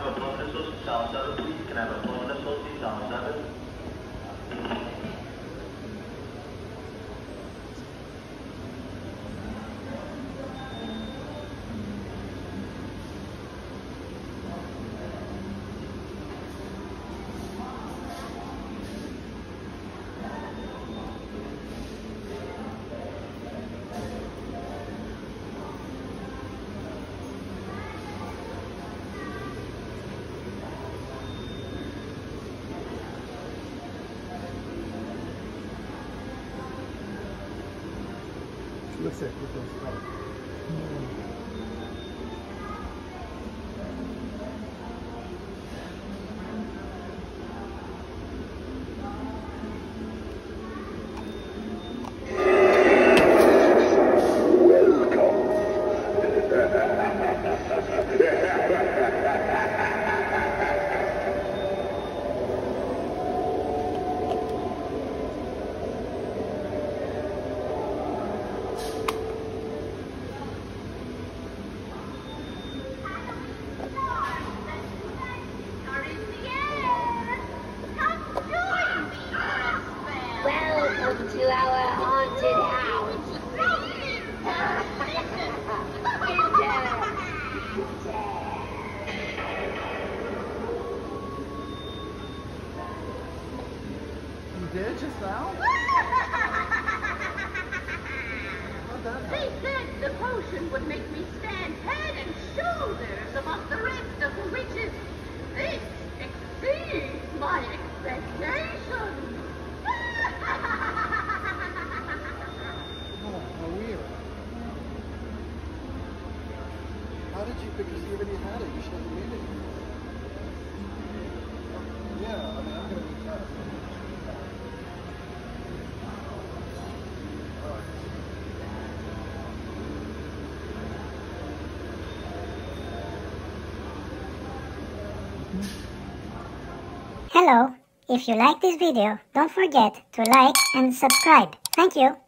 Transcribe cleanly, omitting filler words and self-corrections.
have a permanent source sound server, please? Can I have a permanent source sound server? Looks like it was right. Just now? They said the potion would make me stand head and shoulders above the rest of the witches. This exceeds my expectations. Oh, how weird. How did you pick it? You already had it. You should have made it. Yeah, I mean, I'm going to be tough. Hello, if you like this video, don't forget to like and subscribe. Thank you.